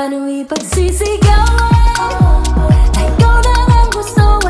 paano ipagsisigawan? Ikaw na lang gusto